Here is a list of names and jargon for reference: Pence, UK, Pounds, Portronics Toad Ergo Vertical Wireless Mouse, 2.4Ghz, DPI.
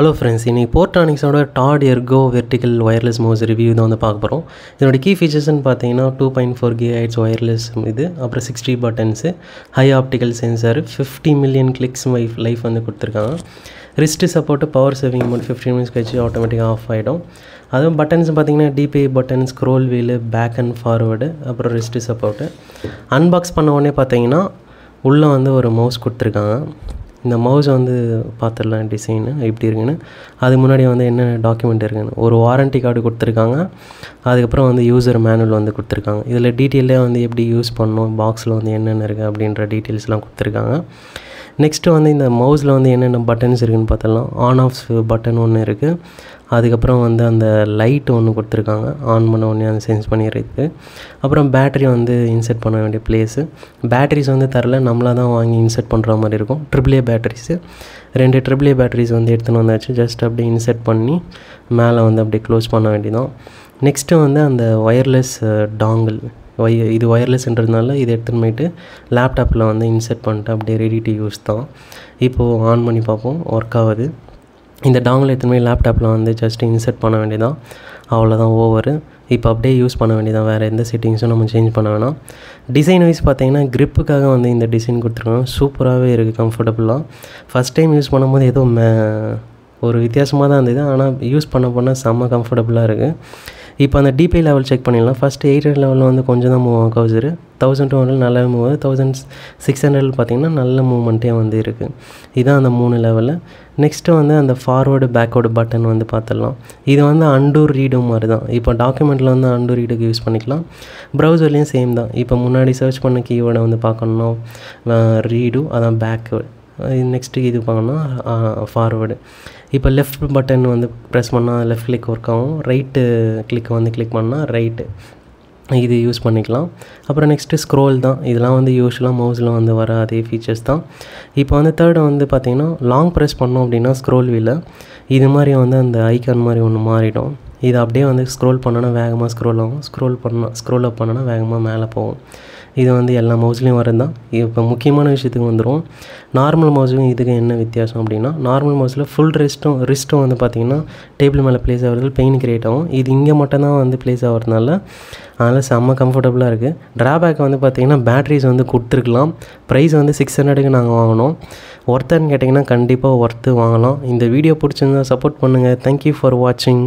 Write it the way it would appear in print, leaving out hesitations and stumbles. Hello friends, in Portronics Toad Ergo Vertical Wireless Mouse review. The key features are 2.4 GHz wireless, 60 buttons, high optical sensor, 50 million clicks life, wrist support, power saving mode, 15 minutes automatic off. That's buttons DPI button, scroll wheel, back and forward, wrist support. Unbox panna one mouse. The mouse on the pathalan design, Iptirgana, Adamunadi on the end document, or warranty card Kutrikanga, Adapro on the user manual on the Kutrikanga. Either detail on the FD use Pono, box on the end and Ergabdintra details Kutrikanga. Next on the mouse on the end buttons are in pathala, on off button on Erga, Adapro on the light on Kutrikanga, on Mononia sense Panirika, Upon battery on the insert Panavandi place, batteries on the Tharla, Namla insert Pandra AAA batteries, rendu AAA batteries on the eduthu just up insert panni mala on close panna. Next on the wireless dongle. This wireless internal, this laptop insert panni ready to use thaan. Ipo on panni paapom work avudhu. Indha dongle eduthu laptop just insert panna vendidha. Avladhaan over. Now we use the settings and change the design wise grip design super comfortable first time use pannumbodhu ஒரு வித்தியாசமா தான் இருந்தது ஆனா use பண்ண செம கம்ஃபர்ட்டபிளா இருக்கு இப்போ அந்த DPI லெவல் செக் பண்ணிரலாம் ஃபர்ஸ்ட் 800 லெவல்ல கொஞ்சம் தான் மூவ் ஆகும் கவுசர் 1200 நல்ல மூவ் 1600 பாத்தீங்கன்னா நல்ல மூவ்மென்ட்டே இருக்கு இதான் அந்த மூணு லெவல்ல நெக்ஸ்ட் அந்த ஃபார்வர்ட் பேக்வர்ட் பட்டன் பார்த்தலாம் இது அண்டு ரீடு மாதிரி தான் இப்போ டாக்குமெண்ட்ல அண்டு ரீடுக்கு யூஸ் பண்ணிக்கலாம் பிரவுசர்லயும் சேம் தான் இப்போ முன்னாடி சர்ச் பண்ண கீவேர்ட் பார்க்கணும்னா ரீடு அதான் பேக்வர்ட் next இது forward இப்போ left button press பண்ணா left click work ஆகும் right click click பண்ணா right இது யூஸ் பண்ணிக்கலாம் அப்புறம் next scroll தான் இதெல்லாம் யூசுவலா மவுஸ்ல வர அதே features தான் இப்போ third பாத்தீங்கன்னா long press பண்ணோம் அப்படினா scroll wheel இது மாதிரி அந்த icon மாதிரி ஒன்னு மாறிடும் இது அப்படியே scroll பண்ணனா வேகமா scroll ஆகும் scroll up பண்ணனா வேகமா மேலே போகும் இது எல்லா மவுஸ்லயும் வரதுதான் இப்போ முக்கியமான விஷயத்துக்கு வந்துரும் நார்மல் மவுஸ்க்கும் இதுக்கு என்ன வித்தியாசம் அப்படினா நார்மல் மவுஸ்ல full wrist-உம் பாத்தீங்கன்னா டேபிள் மேல பிளேஸ் ஆவறதுல பெயின் கிரியேட் ஆகும் இது இங்க மட்டும் தான் பிளேஸ் ஆவறதுனால அதனால செம கம்ஃபர்ட்டபிளா இருக்கு டிராபேக் பாத்தீங்கன்னா பேட்டரிஸ் கொடுத்திருக்கலாம் பிரைஸ் 600க்கு நாங்க வாங்குனோம் வர்த்னு கேட்டிங்கன்னா கண்டிப்பா வர்த் வாங்கலாம் இந்த வீடியோ பிடிச்சிருந்தா சப்போர்ட் பண்ணுங்க thank you for watching.